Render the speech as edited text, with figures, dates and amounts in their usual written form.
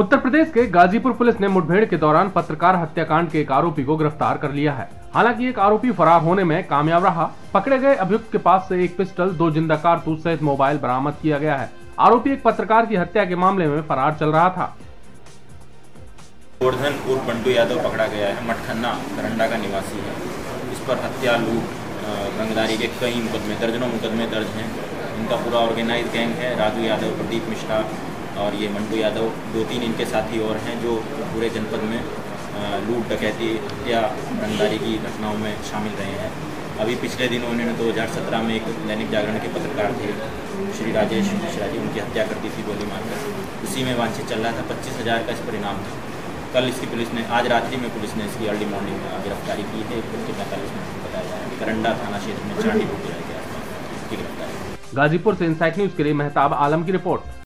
उत्तर प्रदेश के गाजीपुर पुलिस ने मुठभेड़ के दौरान पत्रकार हत्याकांड के एक आरोपी को गिरफ्तार कर लिया है। हालांकि एक आरोपी फरार होने में कामयाब रहा। पकड़े गए अभियुक्त के पास से एक पिस्टल, 2 जिंदा कारतूस सहित मोबाइल बरामद किया गया है। आरोपी एक पत्रकार की हत्या के मामले में फरार चल रहा था। गोवर्धन उर्फ मंडू यादव पकड़ा गया है। मटखन्ना करंडा का निवासी है। इस पर हत्या, लूट, रंगदारी के कई मुकदमे, दर्जनों मुकदमे दर्ज हैं। इनका पूरा ऑर्गेनाइज गैंग है। राजू यादव, प्रदीप मिश्रा और ये मंडू यादव, 2-3 इनके साथी और हैं जो पूरे जनपद में लूट, डकैती या रंगदारी की घटनाओं में शामिल रहे हैं। अभी पिछले दिनों उन्होंने 2017 में एक दैनिक जागरण के पत्रकार थे श्री राजेश मिश्रा जी, उनकी हत्या कर दी थी गोली मारकर। उसी में वांछित चल रहा था। 25,000 का इस परिणाम था। कल इसकी पुलिस ने, आज रात्रि में पुलिस ने इसकी अर्ली मॉर्निंग में गिरफ्तारी की है। 1:45 बताया जा रहा है। करंडा थाना क्षेत्र में चांडी गिरफ्तारी। गाजीपुर से इनसाइट न्यूज़ के लिए मेहताब आलम की रिपोर्ट।